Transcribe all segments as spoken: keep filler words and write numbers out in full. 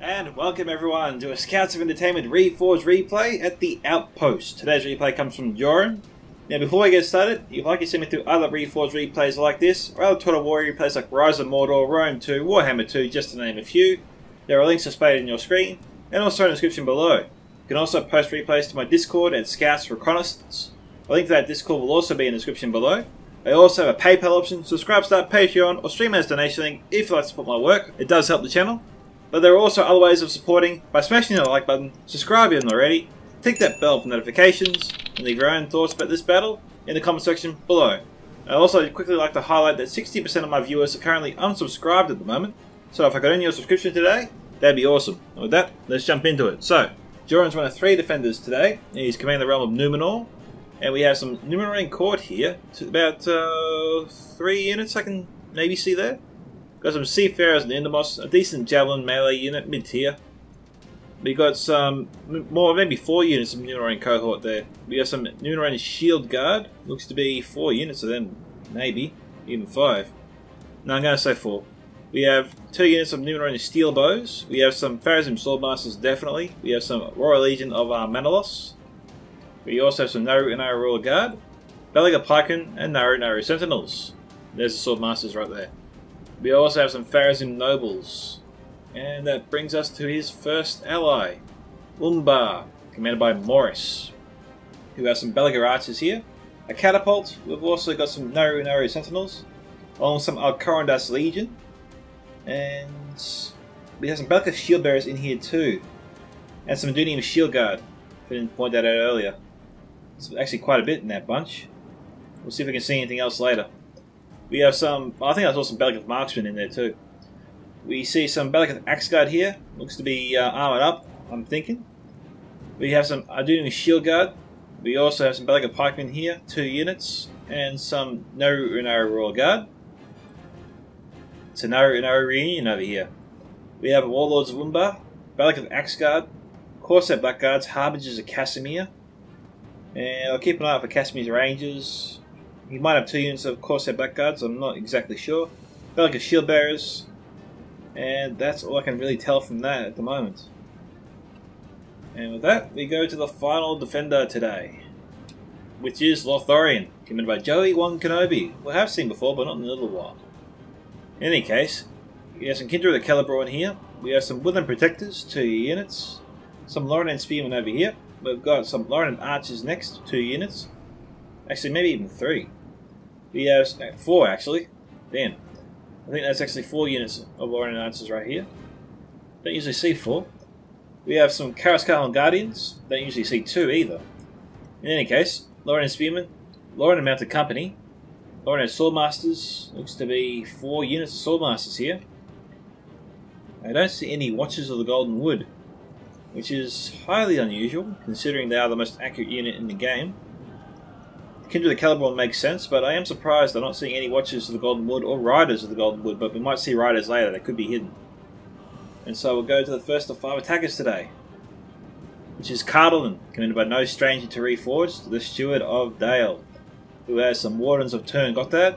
And welcome everyone to a Scouts of Entertainment Reforged replay at the Outpost. Today's replay comes from Joran. Now before we get started, if you'd like to see me through other Reforged replays like this, or other Total War replays like Rise of Mordor, Rome two, Warhammer two, just to name a few, there are links displayed on your screen, and also in the description below. You can also post replays to my Discord and Scouts Reconnaissance. A link to that Discord will also be in the description below. I also have a PayPal option, subscribe, start Patreon, or stream as donation link if you'd like to support my work. It does help the channel. But there are also other ways of supporting by smashing the like button, subscribe if you haven't already, click that bell for notifications, and leave your own thoughts about this battle in the comment section below. I'd also quickly like to highlight that sixty percent of my viewers are currently unsubscribed at the moment, so if I could earn your subscription today, that'd be awesome. And with that, let's jump into it. So, Joran's one of three defenders today, and he's commanding the realm of Númenor, and we have some Númenorian court here, about uh, three units I can maybe see there. Got some Seafarers and Andamos, a decent Javelin melee unit, mid-tier. We got some, more, maybe four units of Numenorian cohort there. We got some Númenórean Shield Guard, looks to be four units of them, maybe, even five. No, I'm going to say four. We have two units of Númenórean Steel Bows, we have some Pharazîm Swordmasters, definitely. We have some Royal Legion of Armenelos. We also have some Nâru Nâru Royal Guard, Belega Pyken, and Nâru Nâru Sentinels. There's the Swordmasters right there. We also have some Pharazîm nobles, and that brings us to his first ally, Umbar, commanded by Morris, who has some Belegath archers here, a catapult. We've also got some Nâru Nâru sentinels, along with some Alcarondas Legion, and we have some Belegath shield bearers in here too, and some Dunium shield guard. If I didn't point that out earlier, it's actually quite a bit in that bunch. We'll see if we can see anything else later. We have some, I think I saw some Belegath Marksmen in there too. We see some Belegath Axe Guard here, looks to be uh, armoured up, I'm thinking. We have some Arduino Shield Guard. We also have some Belegath Pikemen here, two units, and some Nâru Nâru Royal Guard. It's a Nâru Nâru reunion over here. We have Warlords of Umbar, Belegath Axe Guard, Corsair Black Guards, Harbingers of Casimir, and I'll keep an eye out for Casimir's Rangers. He might have two units of Corsair Black Guards, I'm not exactly sure. Belegath Shield Bearers, and that's all I can really tell from that at the moment. And with that, we go to the final defender today, which is Lothlorien, commanded by Joey Wan Kenobi, who I have seen before, but not in a little while. In any case, we have some Kindred of the Celeborn here, we have some Woodland Protectors, two units, some Lorien Spearmen over here, we've got some Lorien Archers next, two units, actually maybe even three. We have four actually. Damn. I think that's actually four units of Lorien Archers right here. Don't usually see four. We have some Kharaskarhan Guardians. Don't usually see two either. In any case, Lorien Spearmen, Lorien Mounted Company, Lorien Swordmasters. Looks to be four units of Swordmasters here. I don't see any Watchers of the Golden Wood, which is highly unusual considering they are the most accurate unit in the game. Kindred of the Celeborn makes sense, but I am surprised I'm not seeing any Watchers of the Golden Wood or Riders of the Golden Wood, but we might see Riders later, they could be hidden. And so we'll go to the first of five attackers today, which is Cardolan, commanded by no stranger to Reforged, the Steward of Dale, who has some Wardens of Turn Gothard,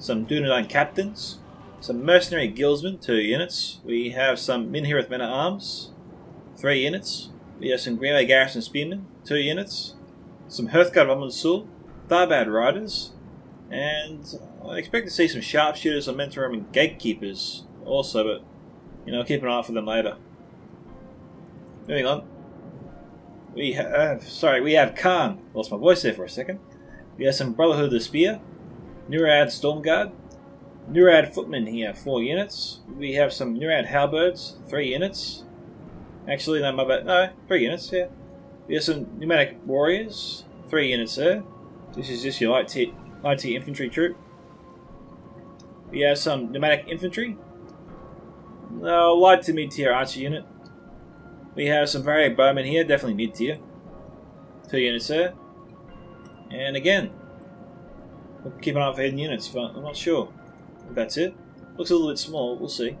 some Dunedain Captains, some Mercenary Guildsmen, two units, we have some Minhirith Men at Arms, three units, we have some Greenway Garrison Spearmen, two units, some Hearthguard of Amon Sul, Tharbad Riders, and I expect to see some Sharpshooters and Mentorum and Gatekeepers also, but you know, I'll keep an eye out for them later. Moving on. We have, sorry, we have Khan. Lost my voice there for a second. We have some Brotherhood of the Spear, Núrad Stormguard, Núrad Footmen here, four units. We have some Núrad Halberds, three units. Actually, no, my bad, no, three units, yeah. We have some Pneumatic Warriors, three units there. This is just your light tier, light tier infantry troop. We have some pneumatic infantry. No, light to mid tier archer unit. We have some varied bowmen here, definitely mid tier. Two units there. And again, we'll keep an eye for hidden units, but I'm not sure if that's it. Looks a little bit small, we'll see.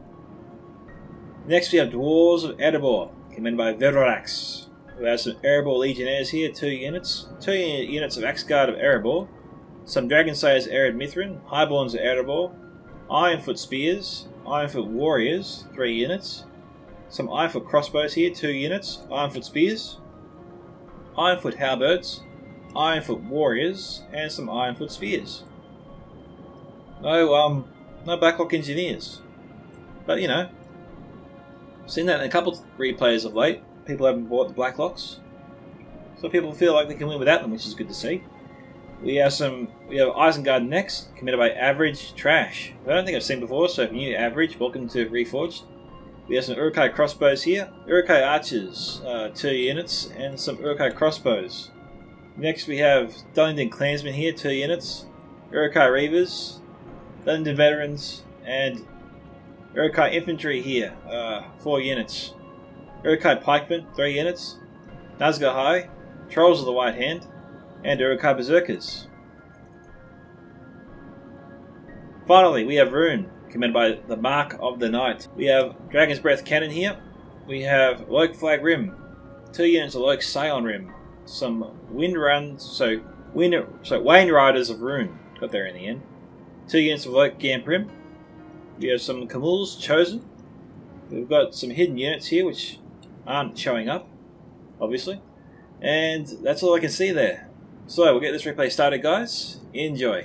Next we have Dwarves of Erebor, commanded by Vivorax. We have some Erebor Legionnaires here, two units, two units of Axe Guard of Erebor, some Dragonslayers Arid Mithrin, Highborns of Erebor, Ironfoot Spears, Ironfoot Warriors, three units, Some Ironfoot Crossbows here, two units. Ironfoot Spears, Ironfoot Halberds, Ironfoot Warriors, and some Ironfoot Spears. No, um, no Blacklock Engineers. But, you know, I've seen that in a couple of replays of late. People haven't bought the Blacklocks. So people feel like they can win without them, which is good to see. We have some, we have Isengard next, committed by Average Trash. I don't think I've seen before, so if you're new to Average, welcome to Reforged. We have some Uruk-hai Crossbows here, Uruk-hai Archers, uh, two units, and some Uruk-hai Crossbows. Next we have Dunnington Clansmen here, two units, Uruk-hai Reavers, Dunnington Veterans, and Uruk-hai Infantry here, uh, four units. Uruk-hai Pikemen, three units, Nazgul High, Trolls of the White Hand, and Uruk-hai Berserkers. Finally, we have Ruin, commanded by the Mark of the Knight. We have Dragon's Breath Cannon here. We have Loke Flag Rim, two units of Loke Scion Rim, some Wind Runs, so Wind, so Wayne Riders of Ruin, got there in the end. Two units of Loke Gamp Rim. We have some Camul's Chosen. We've got some hidden units here which aren't showing up, obviously. And that's all I can see there. So we'll get this replay started, guys. Enjoy.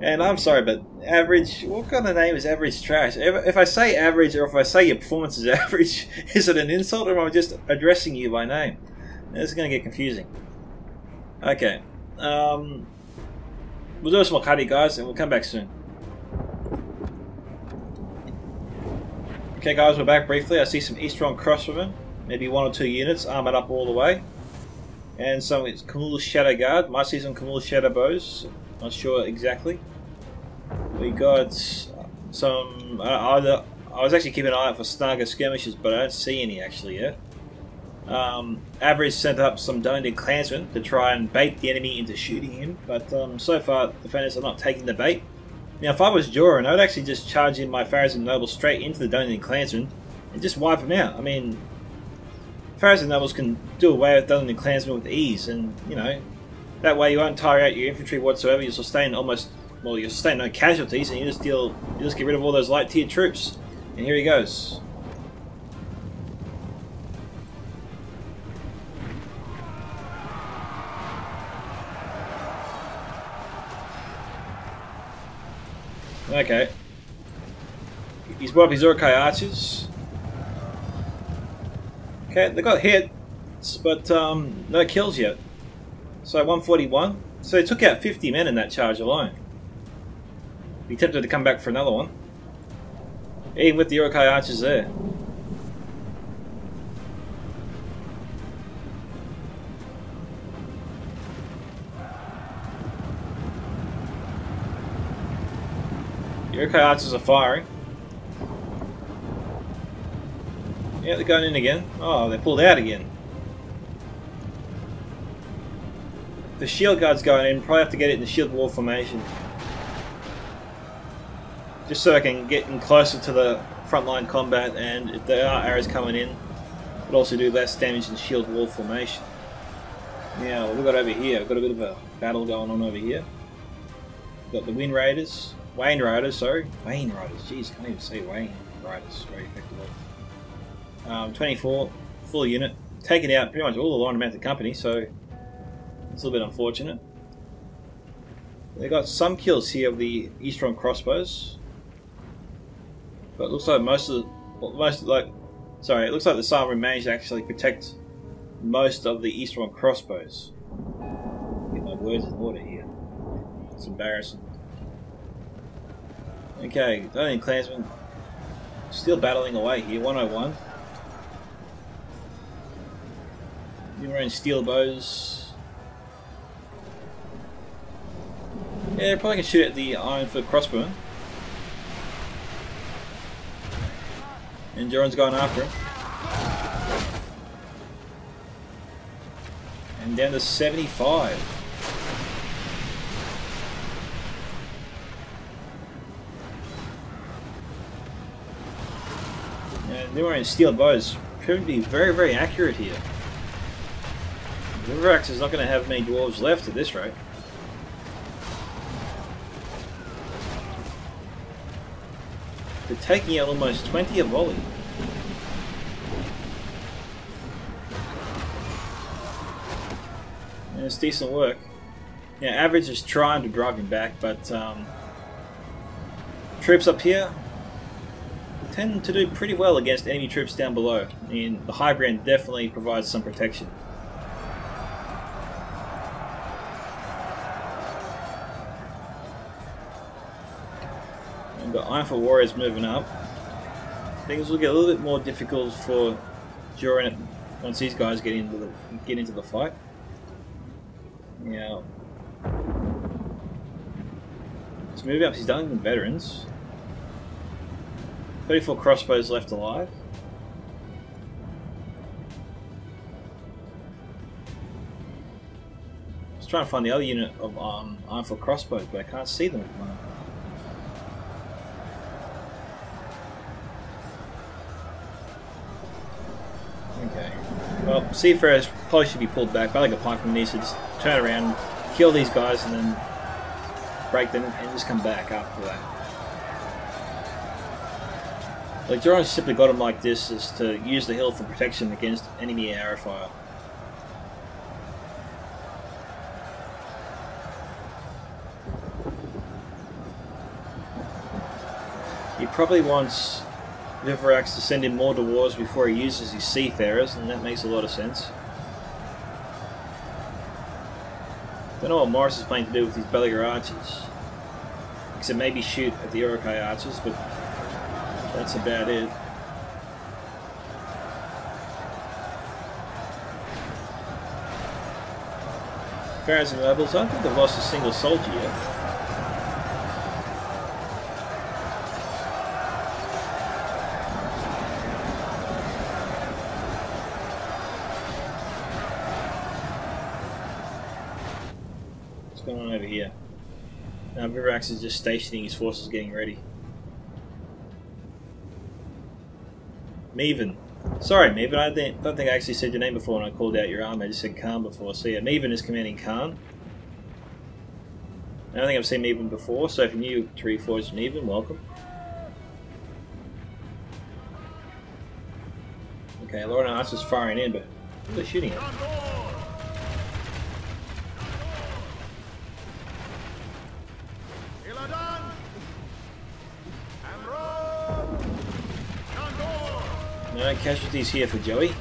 And I'm sorry, but average, what kind of name is Average Trash? If I say average, or if I say your performance is average, is it an insult, or am I just addressing you by name? This is going to get confusing. Okay. Um, we'll do a small cutty, guys, and we'll come back soon. Okay, guys, we're back briefly. I see some Eastron Crossbowmen, maybe one or two units, armored up all the way. And some Camul's Shadow Guard. Might see some Camul's Shadow Bows. Not sure exactly. We got some. Uh, either, I was actually keeping an eye out for Snaga skirmishes, but I don't see any actually yet. Um, Average sent up some Dunnington Clansmen to try and bait the enemy into shooting him, but um, so far the defenders are not taking the bait. Now, if I was Joran, I would actually just charge in my Pharazîm nobles straight into the Dunnington Clansmen and just wipe them out. I mean, Pharazîm nobles can do away with Dunnington Clansmen with ease, and you know. That way you won't tire out your infantry whatsoever. You'll sustain almost, well, you'll sustain no casualties, and you just deal, you just get rid of all those light tier troops. And here he goes. Okay. He's brought up his Uruk-hai Archers. Okay, they got hit, but um, no kills yet. So one forty-one. So they took out fifty men in that charge alone. Be tempted to come back for another one. Even with the Uruk-hai Archers there. The Uruk-hai Archers are firing. Yeah, they're going in again. Oh, they pulled out again. The shield guard's going in, probably have to get it in the shield wall formation. Just so I can get in closer to the frontline combat, and if there are arrows coming in, it'll also do less damage in shield wall formation. Now, what have we got over here? We've got a bit of a battle going on over here. We've got the Wind Raiders, Wayne Riders, sorry. Wayne Riders, jeez, I can't even say Wayne Riders very effectively. Um, twenty-four, full unit, taking out pretty much all the line of the company, so. It's a little bit unfortunate. They got some kills here of the Eastron Crossbows, but it looks like most of the, well, most of the, like, sorry, it looks like the Sarmory managed to actually protect most of the Eastron Crossbows. Get my words in order here. It's embarrassing. Okay, Dunnington Clansmen still battling away here. one oh one. Númenórean Steel Bows. Yeah, probably can shoot at the Ironfoot Crossbow. And Joran's going after him. And down to seventy-five. And they were in steel bows. Proving to be very, very accurate here. Vivorax is not going to have many dwarves left at this rate. They're taking out almost twenty a volley. and it's decent work. Yeah, average is trying to drive him back, but um, troops up here tend to do pretty well against enemy troops down below. I mean, the high ground definitely provides some protection. We've got Ironfoot Warriors moving up. Things will get a little bit more difficult for Joran once these guys get into the get into the fight. Now, he's moving up. He's done with veterans. thirty-four crossbows left alive. I was trying to find the other unit of um, Ironfoot crossbows, but I can't see them at the moment. Okay. Well, Seafarers probably should be pulled back. Belica Pyken needs to just turn around, kill these guys, and then break them, and just come back after that. Like, Joran simply got them like this is to use the hill for protection against enemy arrow fire. He probably wants Vivorax to send him more to wars before he uses his Seafarers, and that makes a lot of sense. Don't know what Morris is planning to do with his Belegath archers, except maybe shoot at the Urukai archers, but that's about it. Pharaohs and Nobles, I don't think they've lost a single soldier yet. Vivorax is just stationing his forces, getting ready. Meevan. Sorry, Meevan, I didn't, don't think I actually said your name before when I called out your army. I just said Khan before. So yeah, Meevan is commanding Khan. I don't think I've seen Meevan before, so if you're new to Reforged Meevan, welcome. Okay, Lauren Archer's firing in, but who's shooting at? No casualties here for Joey.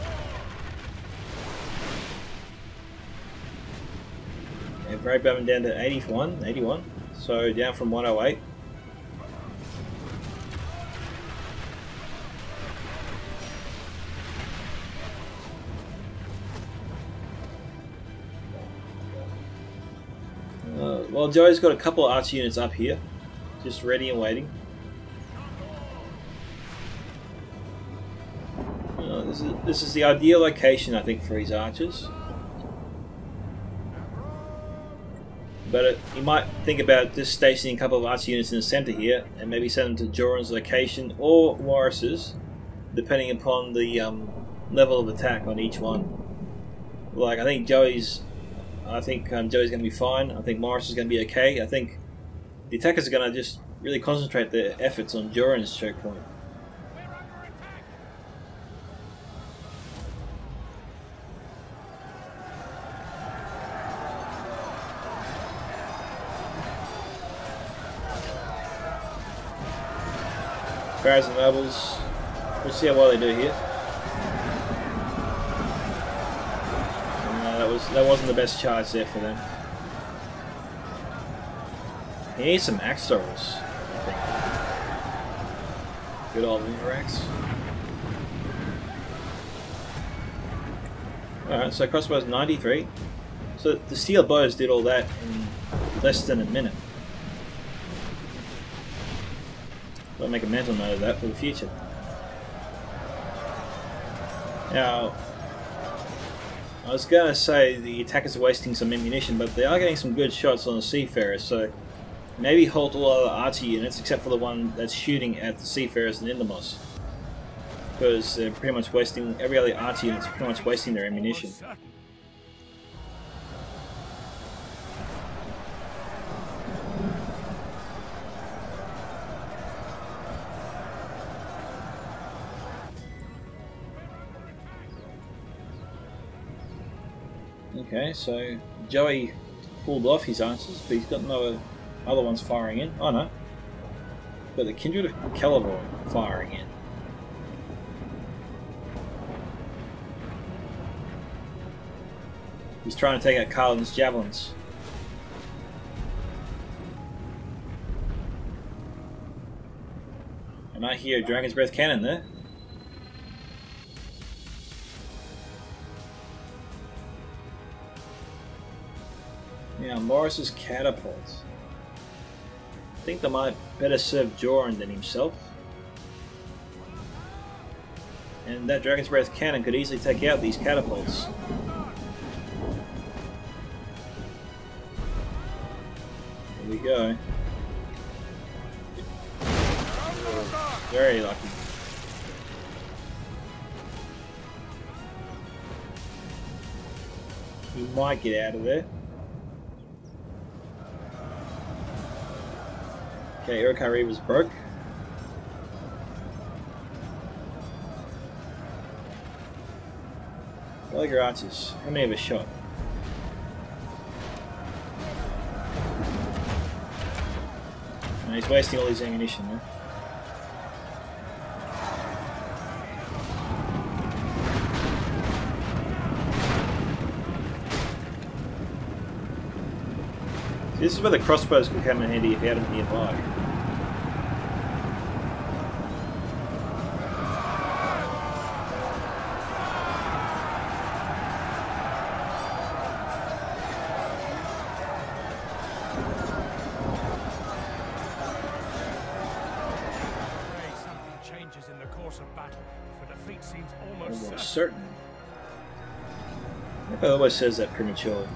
And Brave Bavin down to eighty-one, eighty-one, so down from one oh eight. Uh, well, Joey's got a couple of archer units up here, just ready and waiting. This is the ideal location, I think, for his archers. But it, you might think about just stationing a couple of archer units in the centre here, and maybe send them to Joran's location or Warris's, depending upon the um, level of attack on each one. Like I think Joey's, I think um, Joey's going to be fine. I think Morris is going to be okay. I think the attackers are going to just really concentrate their efforts on Joran's checkpoint. Pharazîm and Nobles, we'll see how well they do here. No, that, was, that wasn't the best charge there for them. He needs some axe throwers, I think. Good old Vivorax. Alright, so crossbows ninety-three. So the steel bows did all that in less than a minute. I'll make a mental note of that for the future. Now, I was going to say the attackers are wasting some ammunition, but they are getting some good shots on the Seafarers, so maybe halt all other archer units except for the one that's shooting at the Seafarers and Andamos, because they're pretty much wasting, every other archer unit's pretty much wasting their ammunition. Okay, so Joey pulled off his answers, but he's got no other ones firing in. Oh no. Got the Kindred of Celeborn firing in. He's trying to take out Carlin's javelins. And I hear Dragon's Breath cannon there. Now Morris's catapults. I think they might better serve Joran than himself. And that Dragon's Breath cannon could easily take out these catapults. Here we go. Very lucky. He might get out of there. Okay, Uruk-hai Reaver's broke. Belegath Archers, how many of us shot? And he's wasting all his ammunition there. Huh? This is where the crossbows could come in handy if you had them nearby. Something changes in the course of battle, for defeat seems almost, almost certain. Everybody always says that prematurely.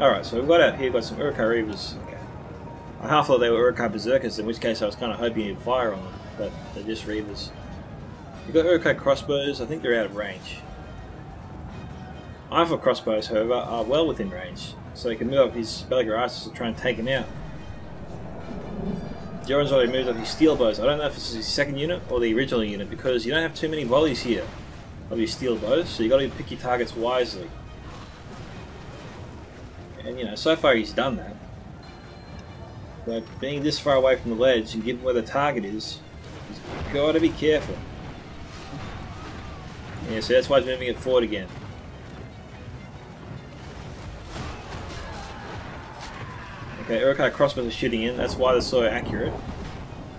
Alright, so we've got out here, we've got some Uruk-hai Reavers. Okay. I half thought they were Uruk-hai Berserkers, in which case I was kind of hoping you'd fire on them, but they're just Reavers. We've got Uruk-hai Crossbows, I think they're out of range. Ironfoot Crossbows, however, are well within range, so he can move up his Belegath Archers to try and take him out. Joran's already moved up his Steel Bows. I don't know if this is his second unit or the original unit, because you don't have too many volleys here of your Steel Bows, so you've got to pick your targets wisely. And you know, so far he's done that. But being this far away from the ledge and given where the target is, he's got to be careful. Yeah, so that's why he's moving it forward again. Okay, Uruk-hai crossbows are shooting in, that's why they're so accurate.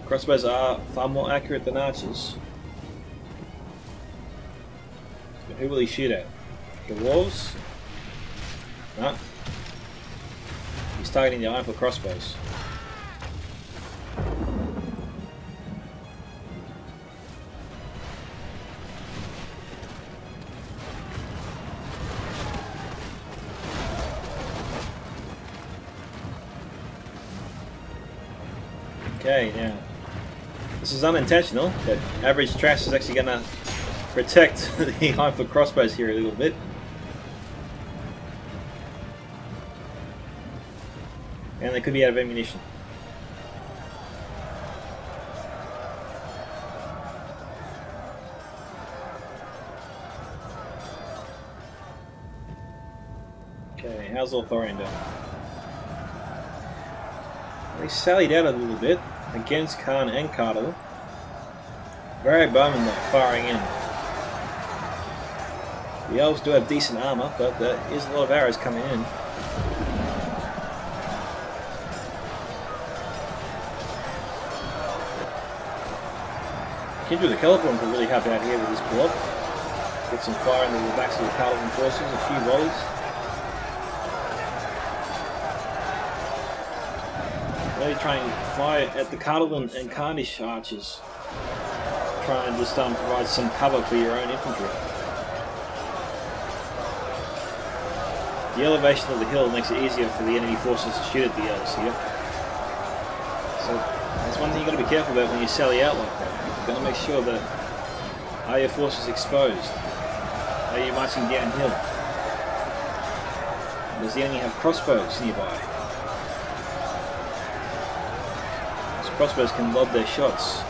Crossbows are far more accurate than archers. So who will he shoot at? The wolves? No. He's targeting the Ironfoot Crossbows. Okay, now this is unintentional, but average trash is actually going to protect the Ironfoot Crossbows here a little bit. And they could be out of ammunition. Okay, how's Ulthorian doing? They sallied out a little bit against Khan and Cardle. Very bowmen though, firing in. The elves do have decent armor, but there is a lot of arrows coming in. Kindred the Celeborn can really help out here with this blob. Get some fire into the backs of the Paladin forces, a few volleys. Really trying to fire at the Cardalan and Carnish archers. Trying to start um, provide some cover for your own infantry. The elevation of the hill makes it easier for the enemy forces to shoot at the elves here. So that's one thing you've got to be careful about when you sally out like that. Got to make sure that are your forces exposed? Are you marching downhill? Does the enemy have crossbows nearby? Those crossbows can lob their shots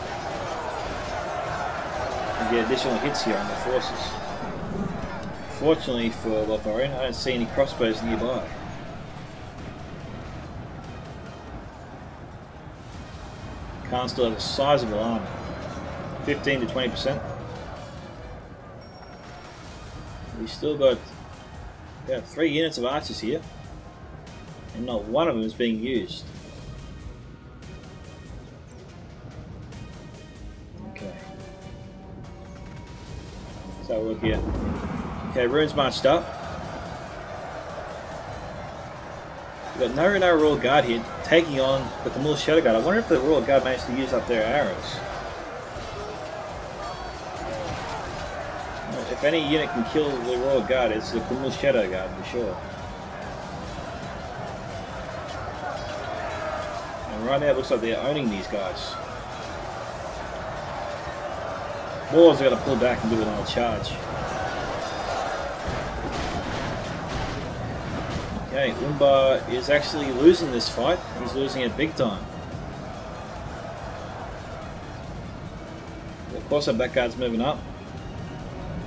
and get additional hits here on the forces. Unfortunately for Lothlorien, I don't see any crossbows nearby. Khan still has a sizable army, fifteen to twenty percent. We've still got about three units of archers here, and not one of them is being used. Okay. Let's have a look here. Okay, rune's marched up. We've got Nâru Nâru Royal Guard here taking on the Camille Shadow Guard. I wonder if the Royal Guard managed to use up their arrows. If any unit can kill the Royal Guard, it's the Camille Shadow Guard for sure. And right now it looks like they're owning these guys. Warlords are going to pull back and do another charge. Okay, Umbar is actually losing this fight. He's losing it big time. The Corsair Black Guards moving up.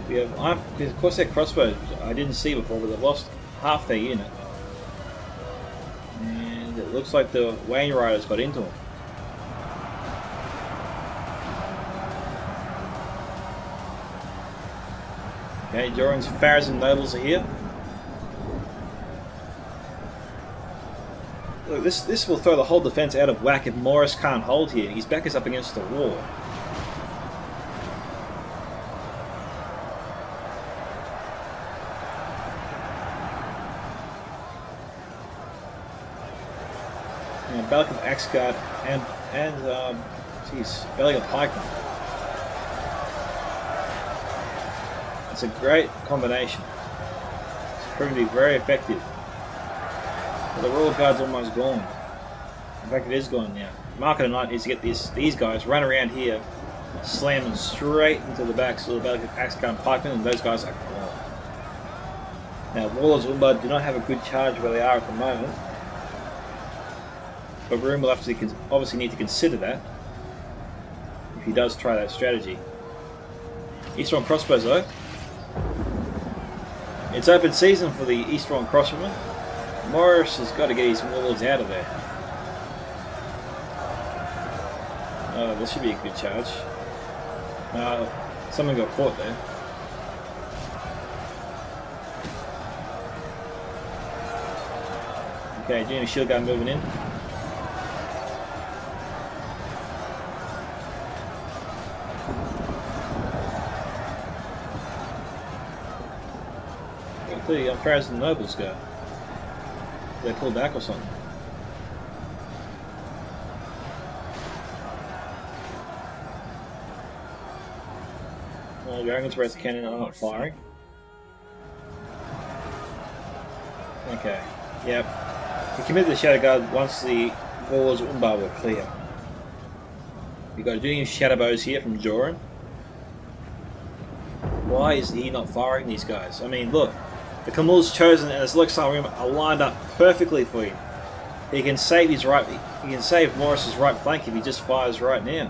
We have, of course, their crossbows I didn't see before, but they've lost half their unit. And it looks like the Wainriders got into them. Okay, Joran's Pharazîm nobles are here. Look, this this will throw the whole defense out of whack if Morris can't hold here. His back is up against the wall. Belegath Axe Guard and and um, geez, Belica Pyken. It's a great combination. It's proven to be very effective. But the Royal Guard's almost gone. In fact, it is gone now. Mark of the night is to get these these guys run around here, slamming straight into the backs of the Belegath Axe Guard and Pyken, and those guys are gone. Now, Warlords of Umbar do not have a good charge where they are at the moment. But Room will have to obviously need to consider that if he does try that strategy. Eastron crossbows though. It's open season for the Eastron crossbowmen. Morris has got to get his warlords out of there. Oh, this should be a good charge. Uh, someone got caught there. Okay, Arduino Shield Guard moving in. The Pharazîm and nobles go. They pull back or something. Well, the Dragons Breath Cannon are not firing. Okay. Yep. He committed the Shadow Guard once the Warlords of Umbar were clear. We've got Dunium Shadow Bows here from Joran. Why is he not firing these guys? I mean, look. The Camille's Chosen and his Luxar Room are lined up perfectly for him. He can save his right, he can save Morris's right flank if he just fires right now.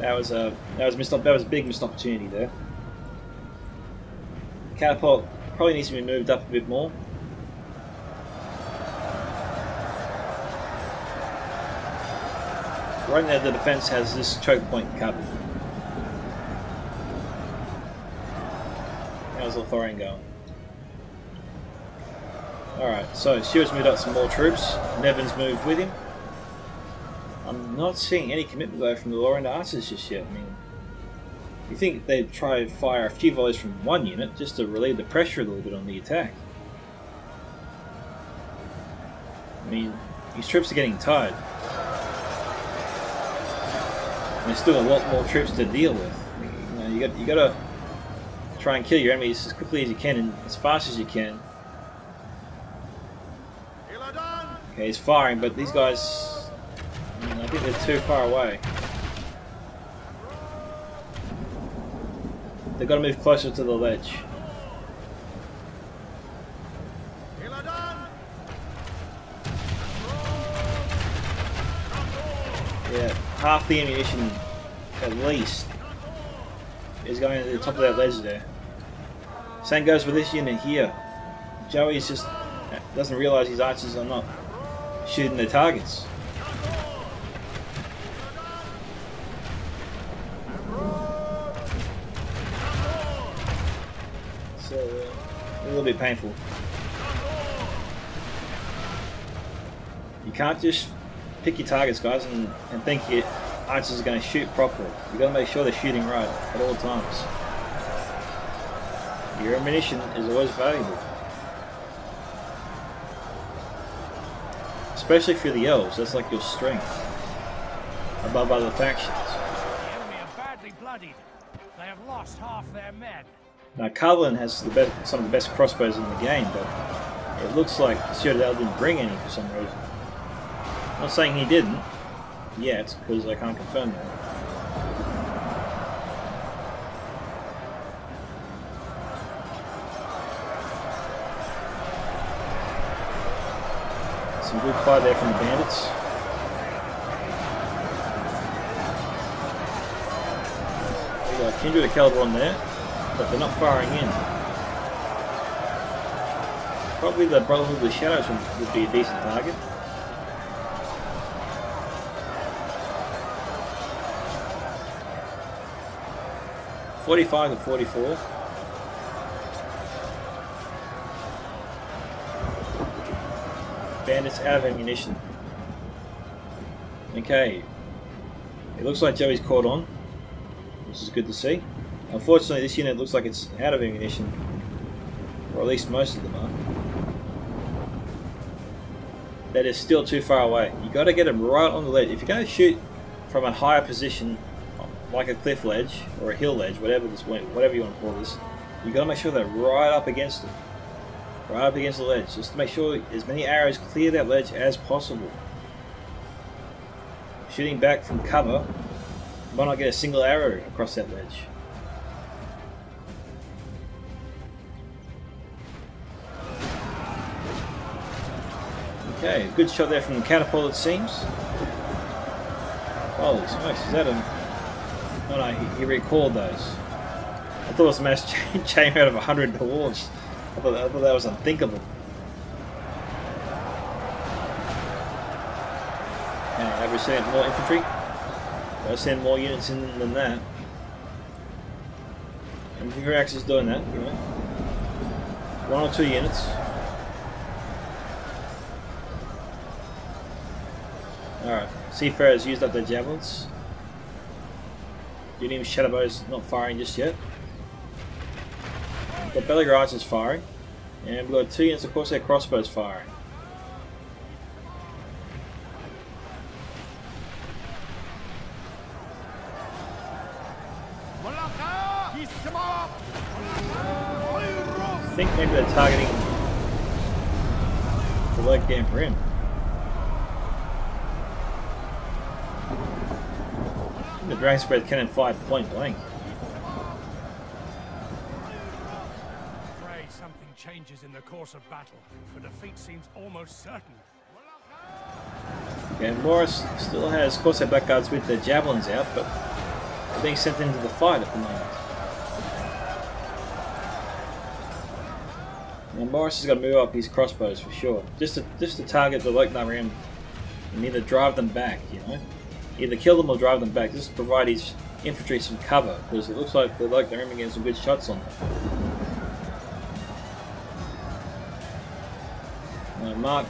That was a that was missed, that was a big missed opportunity there. Catapult probably needs to be moved up a bit more. Right now the defense has this choke point covered. How's Lothlorien going? Alright, so Stuart's moved up some more troops. Nevin's moved with him. I'm not seeing any commitment though from the Lothlorien archers just yet. I mean, you think they'd try and fire a few volleys from one unit just to relieve the pressure a little bit on the attack. I mean, these troops are getting tired. And there's still a lot more troops to deal with. You know, you got you gotta try and kill your enemies as quickly as you can and as fast as you can. Okay, he's firing, but these guys, I mean, I think they're too far away. They've got to move closer to the ledge. Yeah, half the ammunition at least is going to the top of that ledge there. Same goes for this unit here. Joey's just doesn't realise his archers are not shooting their targets. So uh, a little bit painful. You can't just pick your targets, guys, and, and think your archers are going to shoot properly. You've got to make sure they're shooting right at all times. Your ammunition is always valuable. Especially for the elves, that's like your strength above other factions. The enemy are badly bloodied. They have lost half their men. Now Carlin has the best, some of the best crossbows in the game, but it looks like Cyrodiil didn't bring any for some reason. I'm not saying he didn't yet, because I can't confirm that. Some good fire there from the bandits. We got Kindred of Calderon there, but they're not firing in. Probably the Brotherhood of the Shadows would be a decent target. forty-five to forty-four. Bandits out of ammunition. Okay, it looks like Joey's caught on, which is good to see. Unfortunately, this unit looks like it's out of ammunition, or at least most of them are. That is still too far away. You got to get them right on the ledge. If you're going to shoot from a higher position, like a cliff ledge or a hill ledge, whatever this, whatever you want to call this, you got to make sure they're right up against it. Right up against the ledge, just to make sure as many arrows clear that ledge as possible. Shooting back from cover, might not get a single arrow across that ledge. Okay, good shot there from the catapult, it seems. Holy smokes, is that a... Oh no, he, he recalled those. I thought it was a mass chain, chain out of a hundred dwarves. I thought, I thought that was unthinkable. Yeah, have we sent more infantry? I'll send more units in than that. And Vivorax is doing that, right? One or two units. Alright, Seafarers used up their javelins. Dunium Shadowbow's not firing just yet. We've got Belegath Archers firing, and we've got two units of Corsair Crossbows firing. I think maybe they're targeting the leg down brim. The Dragon Spread cannon fired point blank. Changes in the course of battle, for defeat seems almost certain. And okay, Morris still has Corsair Black Guards with their javelins out, but they're being sent into the fight at the moment. Now Morris has got to move up his crossbows for sure, just to just to target the Nâru Nâru and either drive them back, you know, either kill them or drive them back. Just to provide his infantry some cover, because it looks like the Nâru Nâru are getting some good shots on them. Mark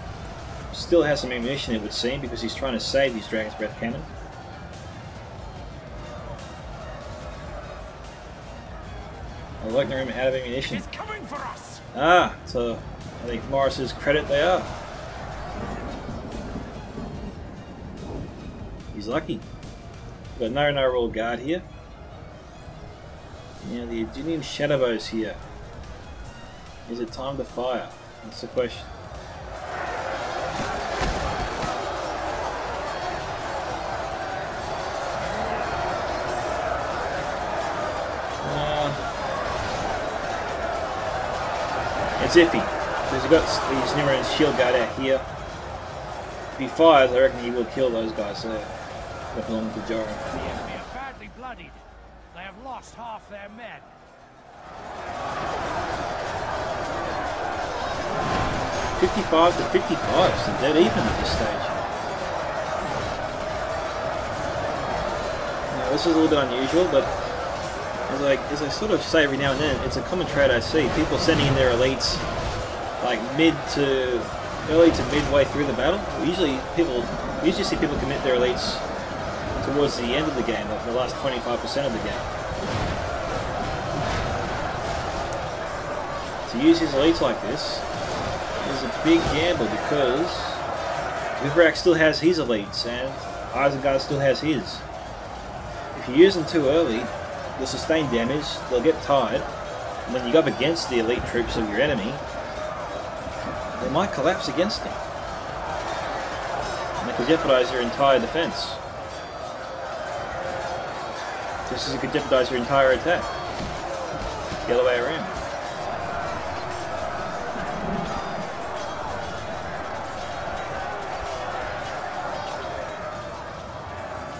still has some ammunition, it would seem, because he's trying to save his Dragon's Breath cannon. I like the room out of ammunition. He's coming for us. Ah, so I think Morris's credit they are. He's lucky. We've got Nâru Nâru Royal Guard here. Now the Dunium Shadowbows here. Is it time to fire? That's the question. It's iffy, because you've got these Númenórean Shield Guard out here. If he fires, I reckon he will kill those guys there. So, along with the Joran. The enemy are badly bloodied. They have lost half their men. fifty-five to fifty-five, so dead even at this stage. Now, this is a little bit unusual, but as I, as I sort of say every now and then, it's a common trait I see. People sending in their elites like mid to early to midway through the battle. Usually, people usually see people commit their elites towards the end of the game, like the last twenty-five percent of the game. To use his elites like this is a big gamble because Vivorax still has his elites and Isengard still has his. If you use them too early, they'll sustain damage, they'll get tired, and when you go up against the elite troops of your enemy, they might collapse against them. And they could jeopardize your entire defense. Just as it could jeopardize your entire attack. The other way around.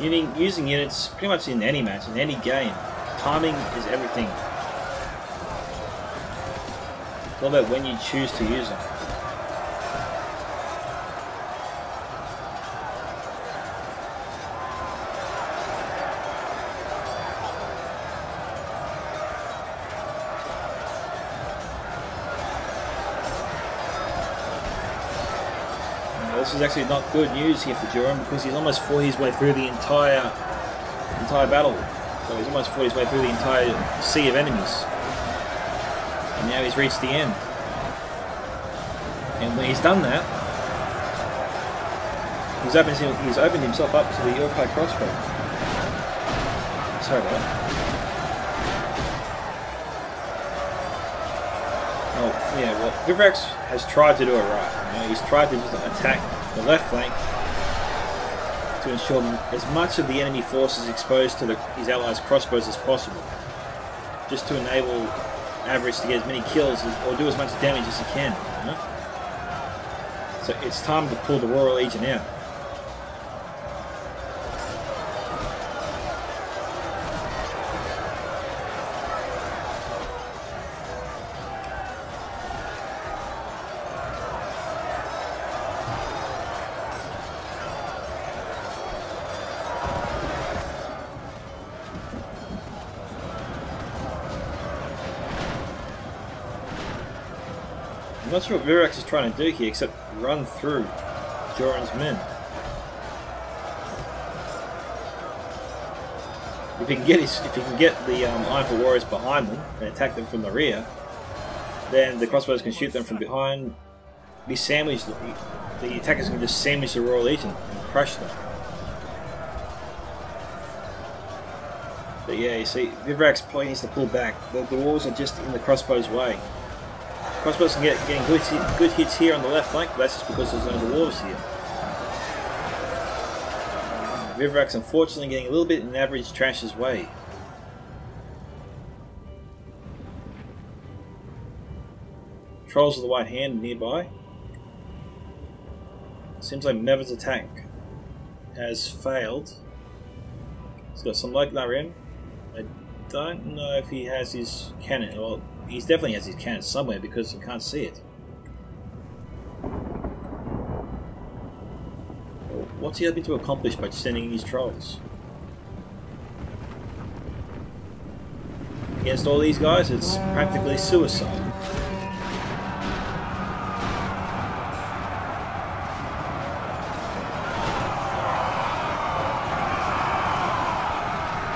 Using, using units pretty much in any match, in any game. Timing is everything. It's all about when you choose to use them. This is actually not good news here for Durin because he's almost fought his way through the entire entire battle. So he's almost fought his way through the entire sea of enemies. And now he's reached the end. And when he's done that, he's opened, he's opened himself up to the Uruk-hai crossbow. Sorry about that. Oh, yeah, well, Vivorax has tried to do it right. You know, he's tried to just attack the left flank to ensure as much of the enemy force is exposed to the, his allies' crossbows as possible, just to enable Average to get as many kills as, or do as much damage as he can. You know? So it's time to pull the Royal Legion out. I'm not sure what Vivorax is trying to do here, except run through Joran's men. If he can get his, if he can get the um, Ironfoot Warriors behind them and attack them from the rear, then the crossbows can shoot them from behind. Be sandwiched. The, the attackers can just sandwich the Royal Legion and crush them. But yeah, you see, Vivorax probably needs to pull back. The, the walls are just in the crossbows' way. Crossbows can get getting good, good hits here on the left flank, but that's just because there's no dwarves here. Vivorax unfortunately getting a little bit in Average Trash's way. Trolls of the White Hand nearby. Seems like Meevan's attack has failed. He's got some Nâru Nâru. I don't know if he has his cannon. Well, he definitely has his cannon somewhere because you can't see it. What's he hoping to accomplish by sending in his trolls? Against all these guys, it's practically suicide.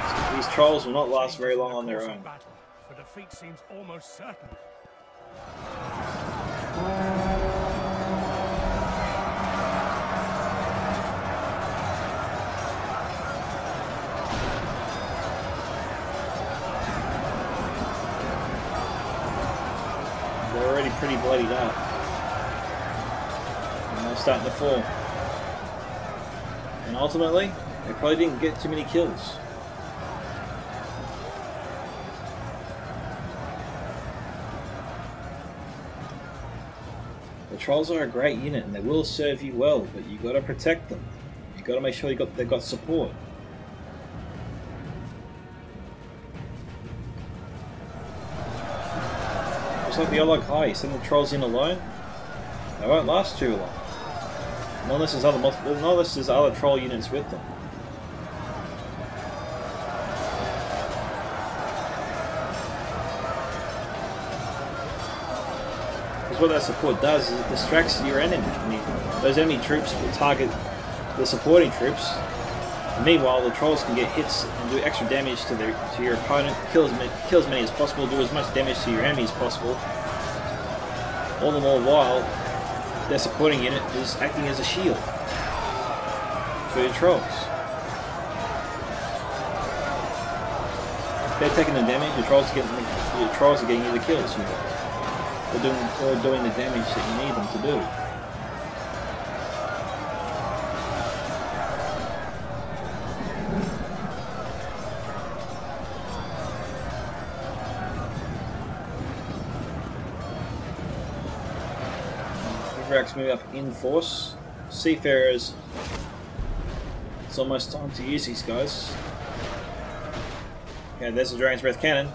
So these trolls will not last very long on their own. Defeat seems almost certain. They're already pretty bloodied up. And they're starting to fall. And ultimately, they probably didn't get too many kills. Trolls are a great unit and they will serve you well, but you got to protect them. You got to make sure you got they got support. looks like the Olog High. Send the trolls in alone. They won't last too long. None of this is other, none of this is other troll units with them. Because what that support does is it distracts your enemy. Those enemy troops will target the supporting troops. Meanwhile, the trolls can get hits and do extra damage to their to your opponent, kill as many, kill as many as possible, do as much damage to your enemy as possible. All the more while, their supporting unit is acting as a shield for your trolls. If they're taking the damage, your trolls are getting the trolls are getting you the kills. You know, they're doing they're doing the damage that you need them to do. Move up in force. Seafarers. It's almost time to use these guys. Okay, there's the Dragon's Breath Cannon.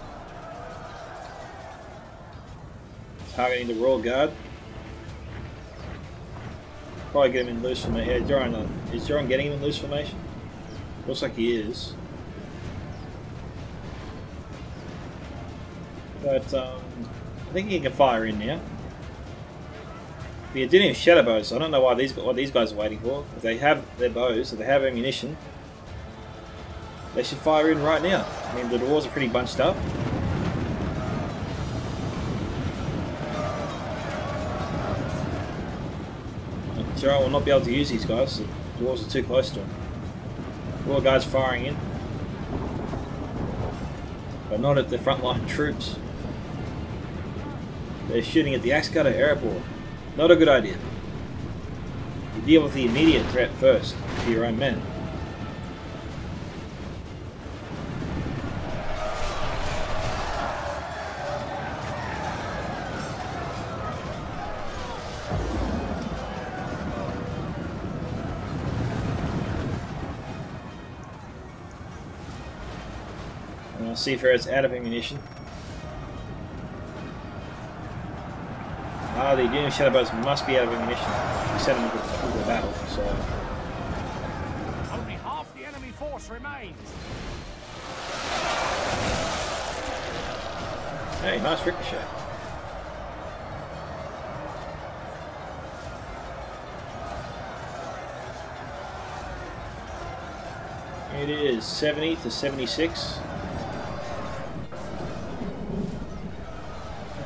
Targeting the Royal Guard. Probably get him in loose formation. Yeah, Joran, is Joran getting him in loose formation? Looks like he is. But, um, I think he can fire in now. Yeah, Dunium shadow bows. I don't know why these what these guys are waiting for. If they have their bows, if they have ammunition, they should fire in right now. I mean, the dwarves are pretty bunched up. Jarl will not be able to use these guys. The dwarves are too close to him. All guys firing in, but not at the frontline troops. They're shooting at the Axe Cutter airport. Not a good idea. You deal with the immediate threat first, to your own men. And Seafarer's out of ammunition. Ah, the Dunium Shadowbows must be out of ammunition. We sent them into the battle, so. Only half the enemy force remains. Hey, nice ricochet. It is seventy to seventy-six.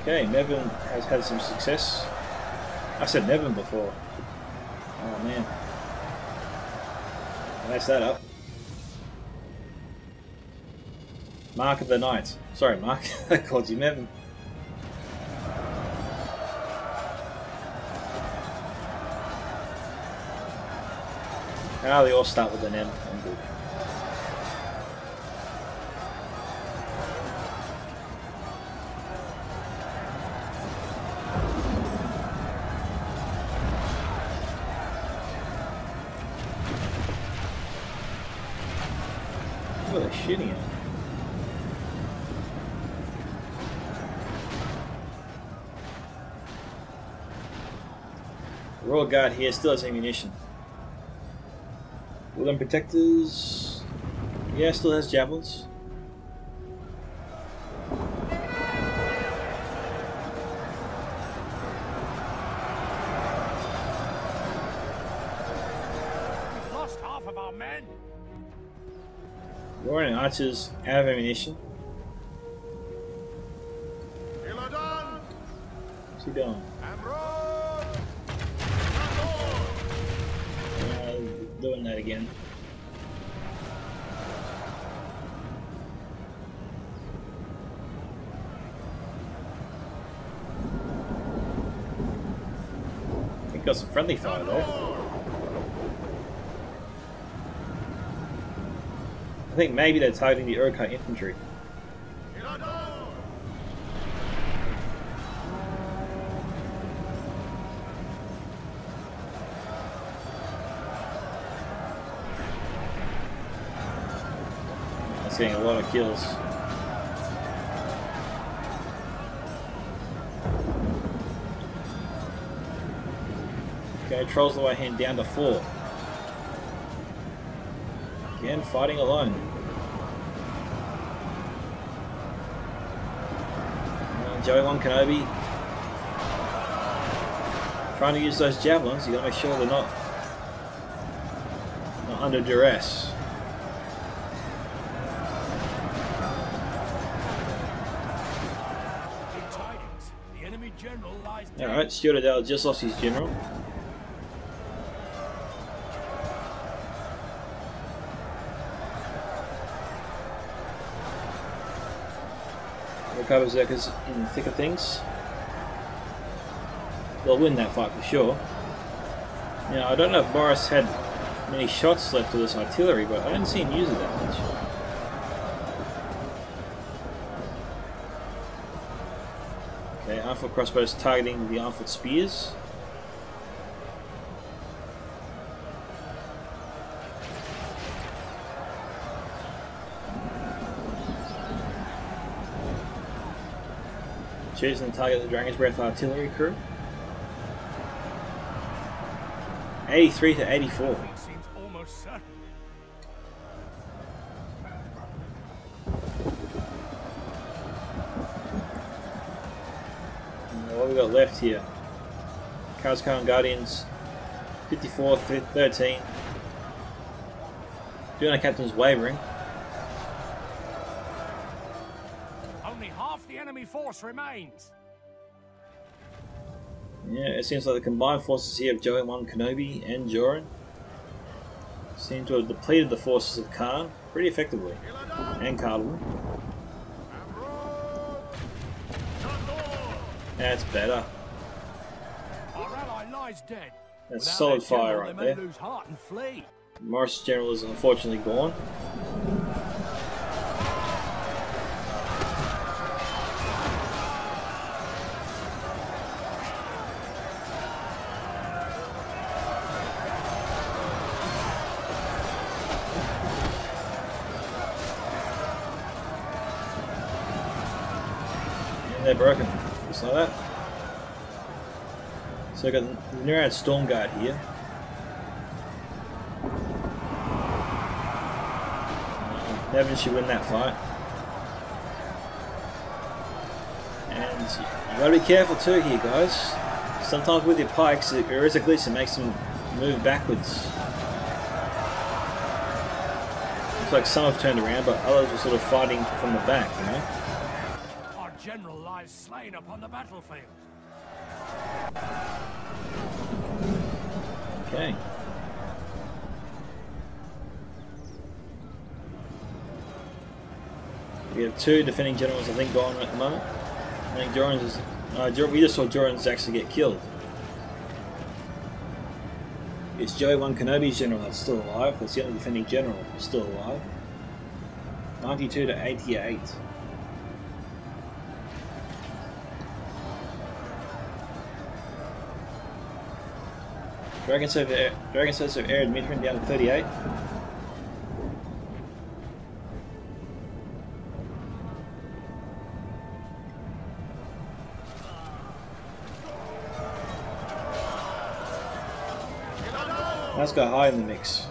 Okay, Meevan has had some success. I said Meevan before. Oh man. Mess that up. Mark of the Knights. Sorry, Mark. I called you Meevan. Ah, they all start with an M. I'm good. Shitting it. The Royal Guard here still has ammunition. Woodland Protectors. Yeah, still has javelins. We've lost half of our men. Warren and archers out of ammunition. What's he doing? Uh, doing that again. I think got some friendly fire though. I think maybe they're targeting the Uruk-hai infantry. I'm seeing a lot of kills. Okay, trolls the white hand down to four. Again, fighting alone. And Joey Wan Kenobi trying to use those javelins. You got to make sure they're not not under duress. Alright, Stuart Adele just lost his general. Recovers Zerka's in the thick of things. They'll win that fight for sure. Now, I don't know if Boris had many shots left to this artillery, but I didn't see him use it that much. Okay, Ironfoot Crossbows targeting the Ironfoot Spears. Choosing to target the Dragon's Breath Artillery crew. eighty-three to eighty-four. Got left here. Khaz Khan Guardians fifty-four thirteen. Doing a captain's wavering. Only half the enemy force remains. Yeah, it seems like the combined forces here of Joey Wan Kenobi and Joran seem to have depleted the forces of Khan pretty effectively. And Cardinal. That's better. Our ally lies dead. That's solid fire right there. Morris' general is unfortunately gone. And they're broken. Like that. So we've got the Núrad Stormguard here. Nevin should win that fight. And you gotta be careful too here, guys. Sometimes with your pikes, there is a glitch that makes them move backwards. Looks like some have turned around, but others are sort of fighting from the back, you know. General lies slain upon the battlefield. Okay. We have two defending generals, I think, gone at the moment. I think Joran's is. Uh, Jor we just saw Joran's actually get killed. It's Joey Wan Kenobi's general that's still alive. That's the only defending general that's still alive. ninety-two to eighty-eight. Dragon Slayer of Air, Dragon Slayer of Air and Mithrin down to thirty-eight. Let's go high in the mix.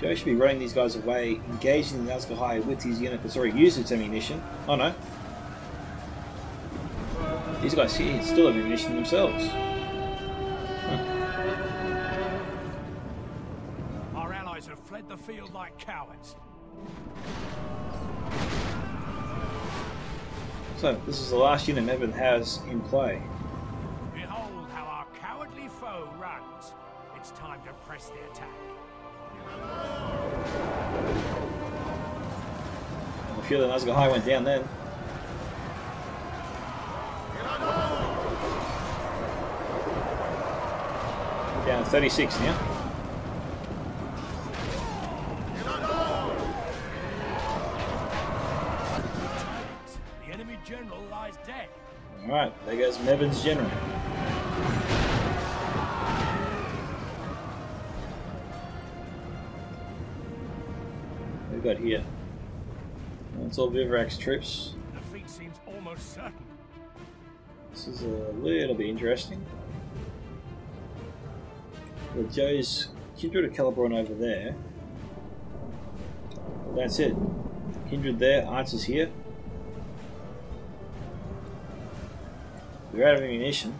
Joe should be running these guys away, engaging the Nazgul High with his unit that's already used its ammunition. Oh no. These guys here still have ammunition themselves. Huh. Our allies have fled the field like cowards. So this is the last unit Meevan has in play. Behold how our cowardly foe runs. It's time to press the attack. I'm sure the Nazgul High went down then. Down thirty-six now. The enemy general lies dead. All right, there goes Meevan's general. We've got here. That's all Vivorax troops. Defeat seems almost certain. This is a little bit interesting. Well, Joe's Kindred of Celeborn over there. That's it. Kindred there, Arts is here. They're out of ammunition.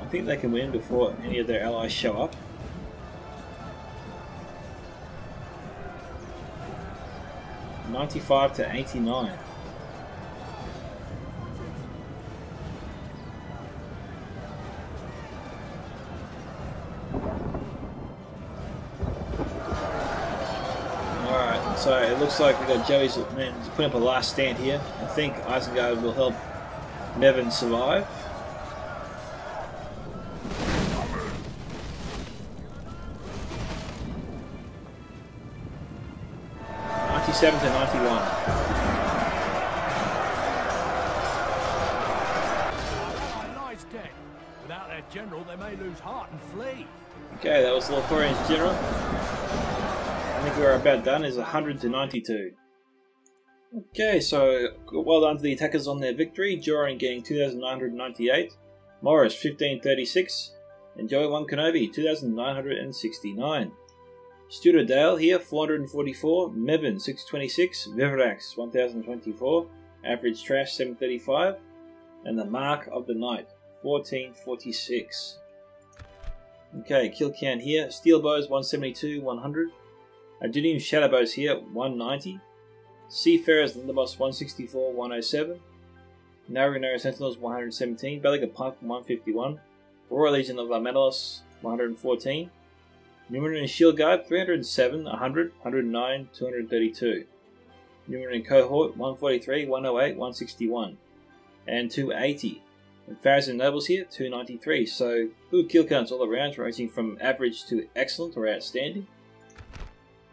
I think they can win before any of their allies show up. ninety-five to eighty-nine. Alright, so it looks like we got Joey's men putting up a last stand here. I think Isengard will help Meevan survive. ninety-seven to ninety-one. Nice deck. Without their general, they may lose heart and flee. Okay, that was the Lothorian's general. I think we're about done. Is one hundred to ninety-two. Okay, so well done to the attackers on their victory. Joran getting two thousand nine hundred ninety-eight, Morris fifteen thirty-six, and Joey Wan Kenobi two thousand nine hundred sixty-nine. Studer Dale here, four hundred forty-four, Meevan, six twenty-six, Vivorax, one thousand twenty-four, Average Trash, seven thirty-five, and the Mark of the Knight, fourteen forty-six. Okay, Kilcan here, Steel Bows, one seventy-two, one hundred, Dunium Shadow Bows here, one ninety, Seafarers, Andamos, one sixty-four, one oh seven, Nâru Nâru Sentinels, one seventeen, Belegath Pyken, one fifty-one, Royal Legion of Armenelos, one hundred fourteen, Numenorian Shield Guard, three oh seven, one hundred, one oh nine, two thirty-two. Numenorian Cohort, one forty-three, one oh eight, one sixty-one. And two eighty. And Pharazîm Nobles here, two ninety-three. So, good kill counts all around, ranging from average to excellent or outstanding.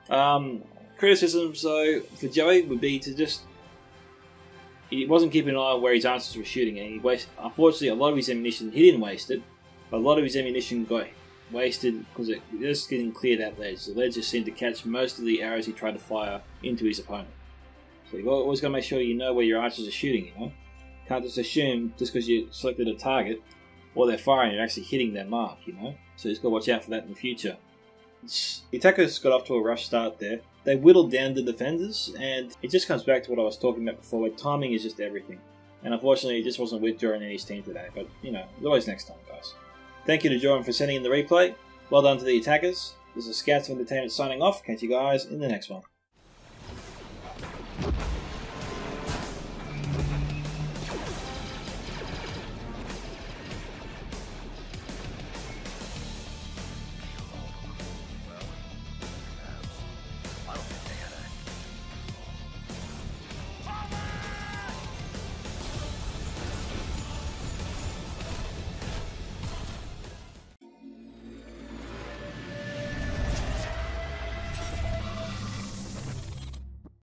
Um, criticisms, though, for Joey would be to just... He wasn't keeping an eye on where his answers were shooting, and he wasted... Unfortunately, a lot of his ammunition, he didn't waste it, but a lot of his ammunition got... wasted because it just didn't clear that ledge. The ledge just seemed to catch most of the arrows he tried to fire into his opponent. So you've always got to make sure you know where your archers are shooting, you know? Can't just assume just because you selected a target or they're firing, you're actually hitting their mark, you know? So you just got to watch out for that in the future. The attackers got off to a rough start there. They whittled down the defenders, and it just comes back to what I was talking about before, where timing is just everything. And unfortunately, it just wasn't with Joran and his team today, but, you know, there's always next time, guys. Thank you to Joran for sending in the replay. Well done to the attackers. This is Scouts of Entertainment signing off. Catch you guys in the next one.